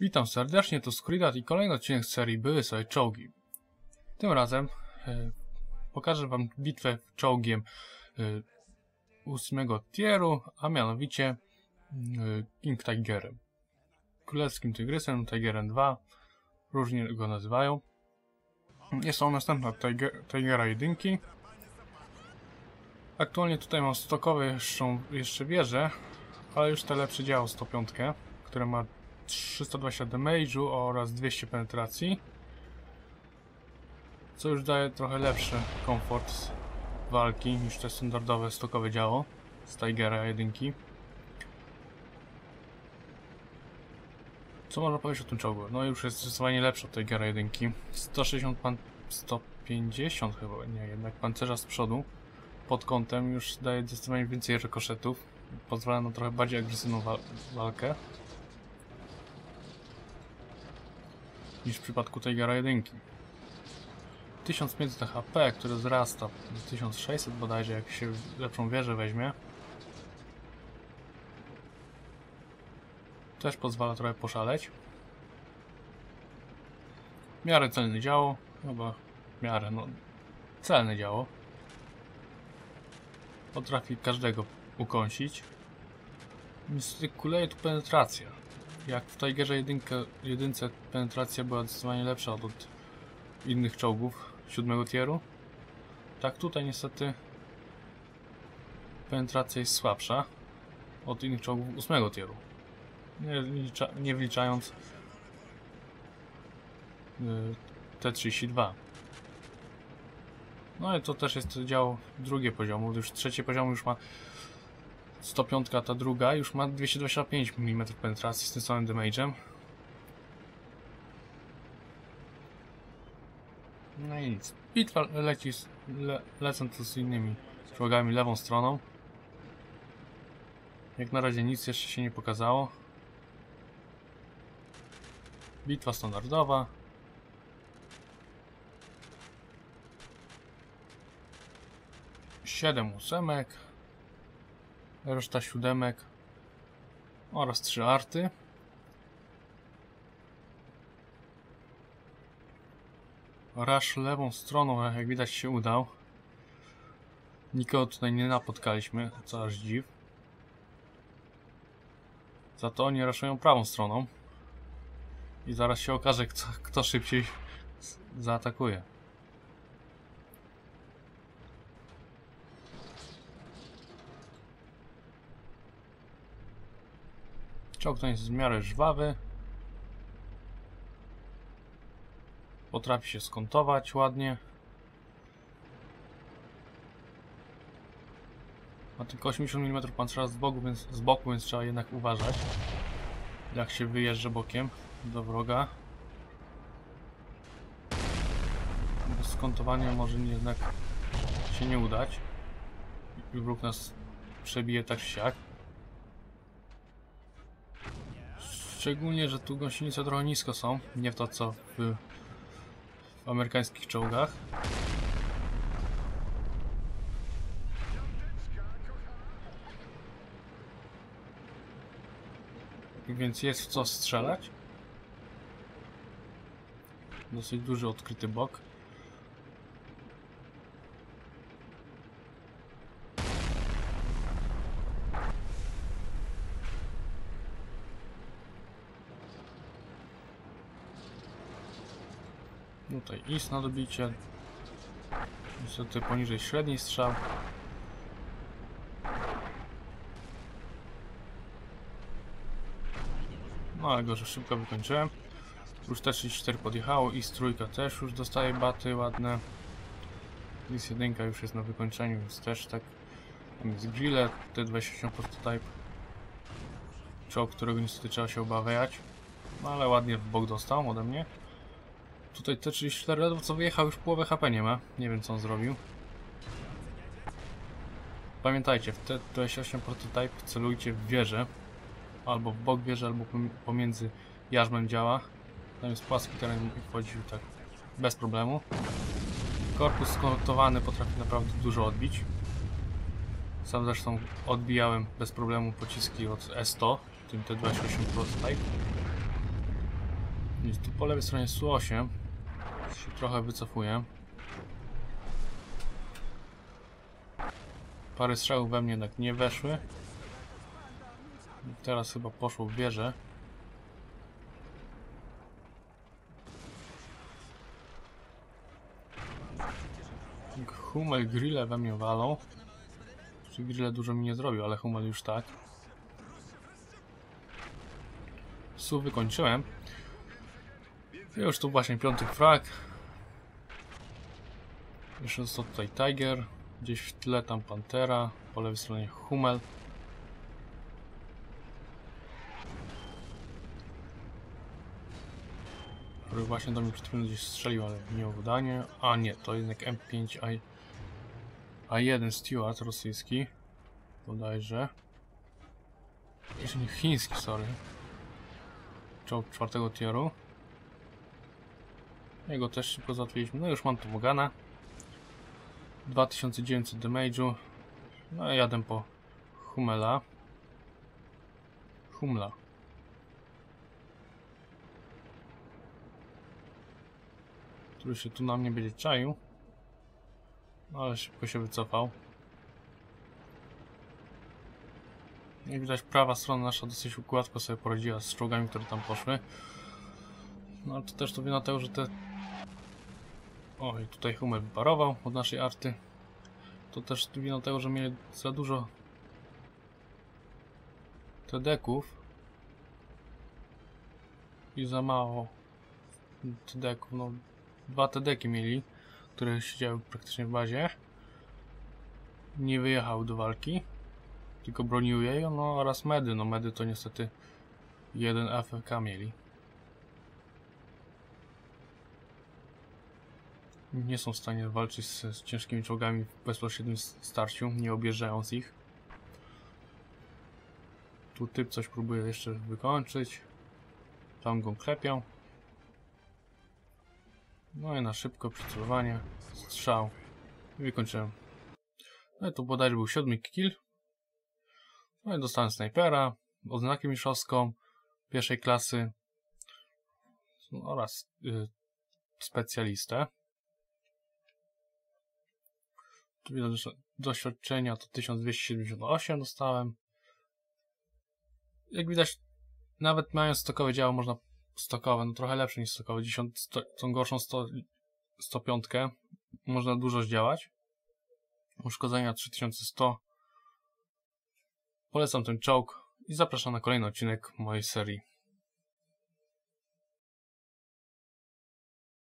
Witam serdecznie, to Skridat i kolejny odcinek serii Były sobie czołgi. Tym razem pokażę wam bitwę czołgiem 8 Tieru, a mianowicie King Tigerem. Królewskim Tygrysem, Tigerem 2, różnie go nazywają. Jest on następna Tigera 1. Aktualnie tutaj mam stokowe jeszcze wieże, ale już te lepsze działo 105, które ma 320 damage'u oraz 200 penetracji, co już daje trochę lepszy komfort walki niż te standardowe stokowe działo z Tigera 1. Co można powiedzieć o tym czołgu? No już jest zdecydowanie lepszy od Tigera 1. 150 chyba, nie, jednak pancerza z przodu pod kątem już daje zdecydowanie więcej rykoszetów, pozwala na trochę bardziej agresywną walkę niż w przypadku Tigera 1. 1500 HP, które wzrasta do 1600 bodajże, jak się lepszą wieżę weźmie, też pozwala trochę poszaleć. W miarę celne działo, chyba w miarę, no, celne działo. Potrafi każdego ukąsić. Niestety kuleje tu penetracja. Jak w Tigerze 1 penetracja była zdecydowanie lepsza od innych czołgów 7 tieru, tak tutaj niestety penetracja jest słabsza od innych czołgów 8 tieru. Nie wliczając T32. No i to też jest dział drugie poziomu, już trzecie poziomu już ma 105, ta druga już ma 225 mm penetracji z tym samym damage'em. No i nic. Bitwa leci, lecą tu z innymi czołgami lewą stroną. Jak na razie nic jeszcze się nie pokazało. Bitwa standardowa. Siedem ósemek, reszta siódemek oraz 3 arty. Rush lewą stroną, jak widać, się udał. Nikogo tutaj nie napotkaliśmy, co aż dziw. Za to oni rushują prawą stroną. I zaraz się okaże, kto szybciej zaatakuje. Czołg ten jest w miarę żwawy. Potrafi się skontować ładnie. Ma tylko 80 mm pancerza z boku, więc trzeba jednak uważać, jak się wyjeżdża bokiem do wroga. Bez skontowania może jednak się nie udać. I wróg nas przebije tak czy siak. Szczególnie, że tu gąsienice trochę nisko są, nie w to co w amerykańskich czołgach. Więc jest w co strzelać. Dosyć duży odkryty bok. Tutaj is na dobicie. Niestety poniżej średniej strzał. No ale go szybko wykończyłem. Już T34 podjechało i trójka też już dostaje baty ładne. Is 1 już jest na wykończeniu, więc też tak. Tam jest Grille, T28 Prototype. Czołg, którego niestety trzeba się obawiać. No ale ładnie w bok dostał ode mnie. Tutaj T34 ledwo co wyjechał, już połowę HP nie ma. Nie wiem co on zrobił. Pamiętajcie, w T28 Prototype celujcie w wieżę. Albo w bok wieży, albo pomiędzy jarzmem działa. Tam jest płaski teren i wchodził tak bez problemu. Korpus skontowany potrafi naprawdę dużo odbić. Sam zresztą odbijałem bez problemu pociski od S100, tym T28 Prototype. Więc tu po lewej stronie SU8 się trochę wycofuję. Parę strzałów we mnie jednak nie weszły. Teraz chyba poszło w wieżę. Hummel Grille we mnie walą. Czyli Grille dużo mi nie zrobił, ale Hummel już tak. SU wykończyłem. I już tu właśnie piąty frag. Jeszcze został tutaj Tiger. Gdzieś w tle tam Pantera. Po lewej stronie Hummel. Który właśnie do mnie przed chwilą gdzieś strzelił, ale nie udanie. A nie, to jednak M5A1 Stuart rosyjski. Bodajże. Jeszcze nie chiński, sorry. Czołg 4 Tieru. Jego też szybko załatwiliśmy. No już mam tu Mogana. 2900 damage'u. No i jadę po Hummela. Hummela. Który się tu na mnie będzie czaił. No ale szybko się wycofał. Jak widać, prawa strona nasza dosyć gładko sobie poradziła z czołgami, które tam poszły. No ale to też to wina tego, że te... O, i tutaj Hummel wyparował od naszej arty. To też wina tego, że mieli za dużo TD-ków i za mało TD-ków. No, dwa TD-ki mieli, które siedziały praktycznie w bazie. Nie wyjechał do walki, tylko bronił jej, no oraz medy. No medy to niestety jeden AFK mieli. Nie są w stanie walczyć z ciężkimi czołgami w bezpośrednim starciu, nie objeżdżając ich. Tu typ coś próbuje jeszcze wykończyć. Tam go klepią. No i na szybko przycelowanie, strzał i wykończyłem. No i to bodajże był 7 kill. No i dostałem snajpera, odznakę mistrzowską pierwszej klasy oraz specjalistę. Tu widać, że doświadczenia to 1278 dostałem. Jak widać, nawet mając stokowe działo, można stokowe, no trochę lepsze niż stokowe, tą gorszą 105, można dużo zdziałać. Uszkodzenia 3100. Polecam ten czołg i zapraszam na kolejny odcinek mojej serii.